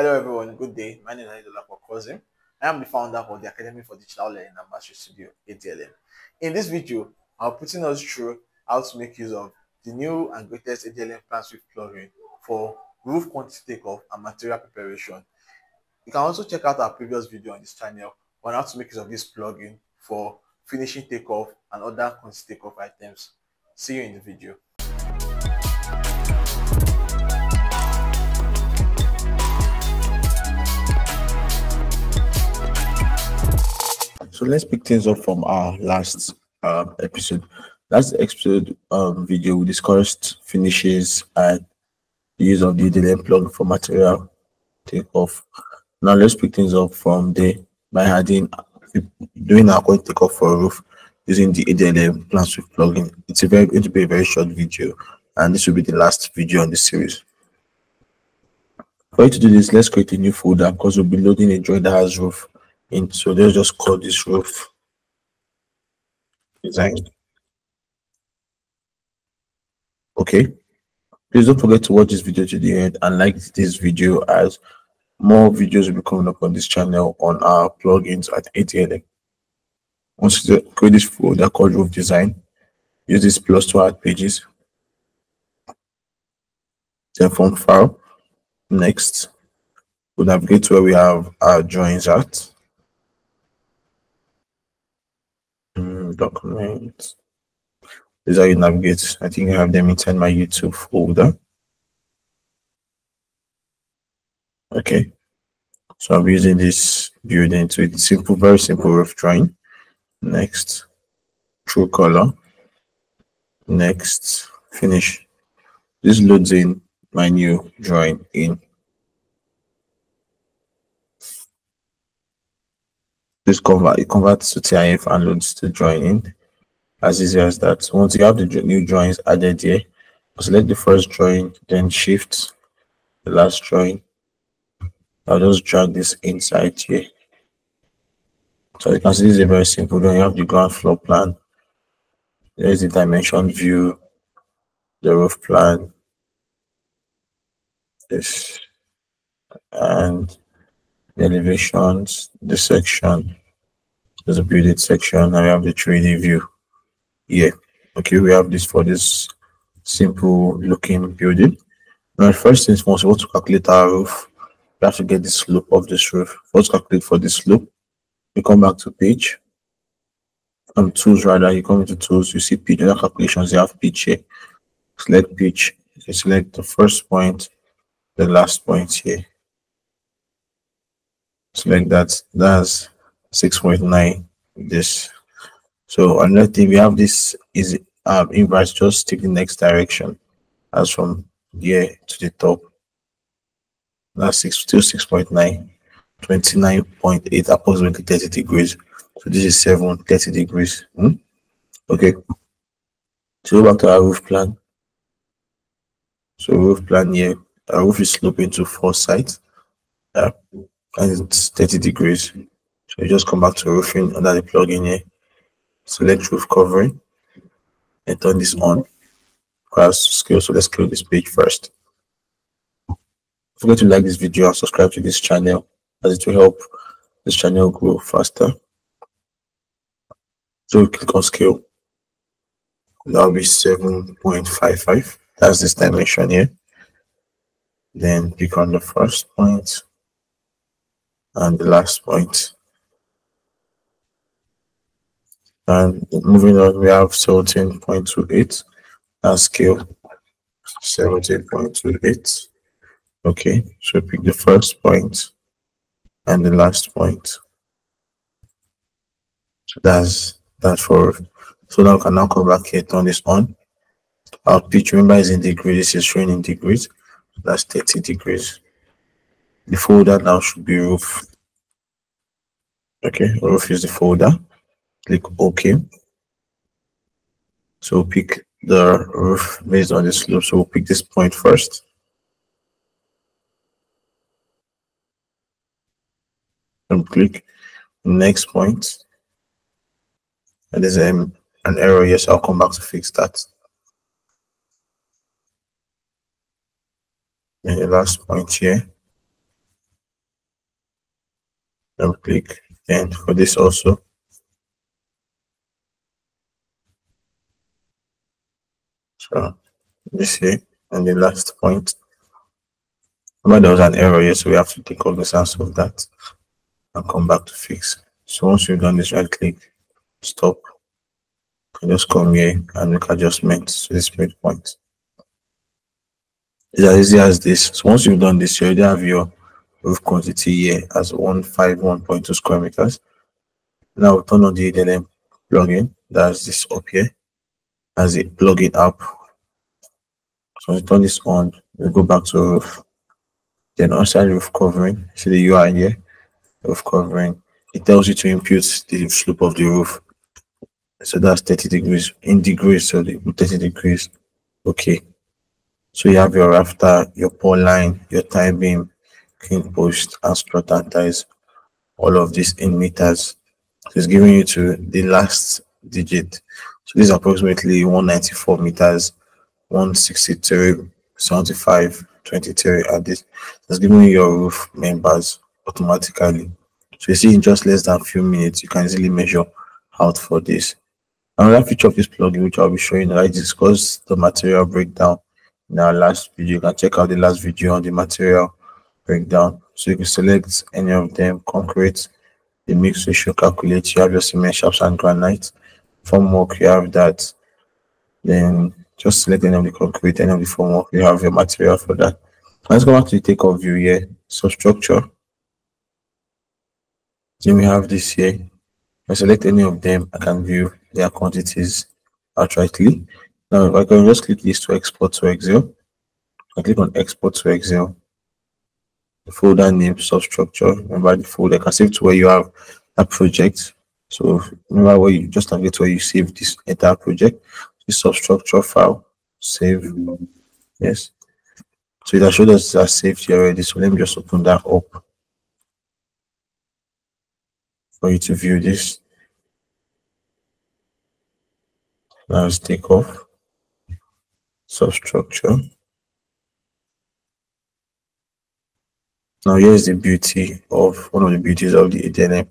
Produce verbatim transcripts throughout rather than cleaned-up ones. Hello everyone, good day. My name is Anidolakwa Kauzim. I am the founder of the Academy for Digital Learning and Mastery Studio, A D L M. In this video, I'm putting us through how to make use of the new and greatest A D L M Planswift plugin for roof quantity takeoff and material preparation. You can also check out our previous video on this channel on how to make use of this plugin for finishing takeoff and other quantity takeoff items. See you in the video. So let's pick things up from our last uh, episode. Last episode um, video, we discussed finishes and the use of the A D L M plugin for material takeoff. Now let's pick things up from there by adding, doing our quantity takeoff for a roof using the A D L M Planswift plugin. It's a very going to be a very short video, and this will be the last video on this series. For you to do this, let's create a new folder because we'll be loading a drawing that has roof. In, so let's just call this roof design. Okay, please don't forget to watch this video to the end and like this video, as more videos will be coming up on this channel on our plugins at A D L M. Once you create this folder called roof design, use this plus to add pages, then form file, next, we'll navigate to where we have our drawings at. Documents. This is how you navigate. I think I have them inside my YouTube folder. Okay, so I'm using this building, so it's simple, very simple rough drawing. Next, true color. Next, finish. This loads in my new drawing in. This convert it converts to T I F and loads the drawing in, as easy as that. Once you have the new drawings added here, select the first drawing, then shift the last drawing. I'll just drag this inside here. So you can see this is a very simple drawing. You have the ground floor plan, there's the dimension view, the roof plan, this, and the elevations, the section. There's a builded section, and we have the three D view. Yeah, okay, we have this for this simple looking building. Now, first things first, we want to calculate our roof. We have to get the slope of this roof. Let's calculate for the slope. We come back to page, um, tools rather. You come into tools, you see page, other calculations. You have pitch here. Select pitch, you select the first point, the last point here. Select that, that's six point nine. This, so another thing we have, this is um inverse, just take the next direction as from here to the top. That's six to six point nine, twenty-nine point eight, approximately thirty degrees. So this is seven, thirty degrees. Hmm? Okay, so go back to our roof plan. So roof plan here, our roof is sloping to four sides. Yeah. And it's thirty degrees. So you just come back to roofing under the plugin here, select roof covering, and turn this on. Requires scale, so let's scale this page first. Don't forget to like this video and subscribe to this channel, as it will help this channel grow faster. So we click on scale. That'll be seven point five five. That's this dimension here. Then click on the first point and the last point. And moving on, we have seventeen point two eight as scale, seventeen point two eight. Okay, so pick the first point and the last point. So that's that for, so now we can now come back here, turn this on. Our pitch, remember, is in degrees, this is shown in degrees, that's thirty degrees. The folder now should be roof. Okay, roof is the folder. Click OK. So pick the roof based on the slope. So we'll pick this point first. And click next point. And there's um, an error. Yes, I'll come back to fix that. And the last point here. double click, and for this also so this here. And the last point, remember there was an error here, so we have to take cognizance of that and come back to fix. So once you've done this, right click, stop, you just come here and make adjustments to this midpoint. It's as easy as this. So once you've done this, you already have your roof quantity here as one hundred fifty-one point two square meters. Now we'll turn on the A D L M plugin, that's this up here, as a plugin app. So once you turn this on, we'll go back to roof. Then outside roof covering, see the U I here, roof covering. It tells you to impute the slope of the roof. So that's thirty degrees in degrees, so thirty degrees. Okay. So you have your rafter, your pole line, your tie beam, king post, and strut and ties, all of this in meters. So it's giving you to the last digit. So this is approximately one hundred ninety-four meters, one hundred sixty-three, seventy-five, twenty-three at this. It's giving you your roof members automatically. So you see, in just less than a few minutes, you can easily measure out for this. Another feature of this plugin, which I'll be showing, I discussed the material breakdown in our last video. You can check out the last video on the material breakdown. So you can select any of them: concrete, the mix ratio calculate, you have your cement, shafts and granite. Formwork, you have that. Then just select any of the concrete, any of the formwork, you have your material for that. Let's go back to the takeoff view here. So structure. Then we have this here. I select any of them, I can view their quantities outrightly. Now if I can just click this to export to Excel, I click on export to Excel, the folder name substructure, remember the folder, I can save to where you have that project. So remember where you just navigate where you save this entire project, this substructure file, save, yes. So it has showed us that saved here already, so let me just open that up for you to view this. Now let's take off substructure. Now here's the beauty of one of the beauties of the A D L M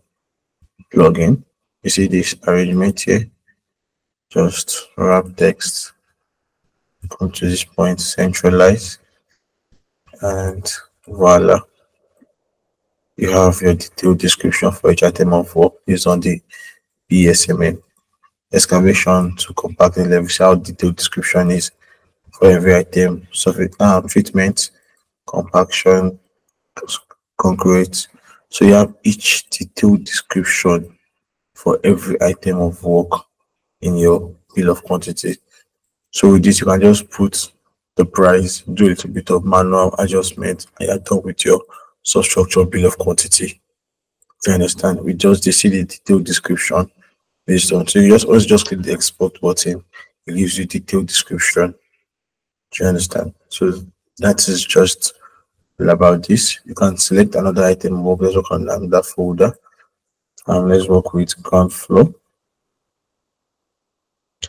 plugin. You see this arrangement here, just wrap text, come to this point, centralize, and voila. You have your detailed description for each item of work based on the B E S M M excavation to compact and level. See how detailed description is for every item, surface uh, treatment, compaction, concrete. So you have each detailed description for every item of work in your bill of quantity. So with this, you can just put the price, do a little bit of manual adjustment, and you're done with your substructure bill of quantity. If you understand, we just see the detailed description based on. So you just always just click the export button. It gives you detailed description. Do you understand? So that is just all about this. You can select another item work. Let's work on another folder. And let's work with ground floor.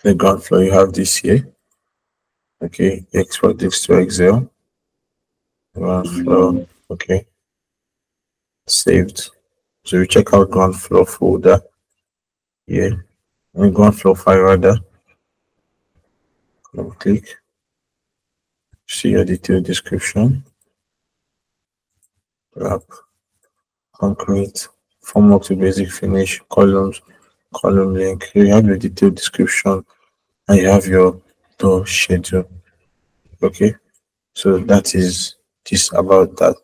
The ground floor, you have this here. Okay, export this to Excel. Ground floor. Okay. Saved. So you check out ground floor folder here, and ground floor file rather. Double click, see your detailed description, wrap, concrete, formwork to basic finish, columns, column link. Here you have your detailed description, and you have your door schedule. Okay, so that is just about that.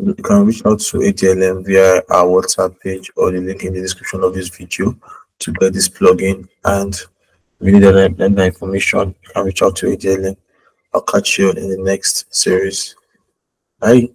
You can reach out to A D L M via our WhatsApp page or the link in the description of this video to get this plugin. And if you need any information, you can reach out to A D L M. I'll catch you in the next series. Bye.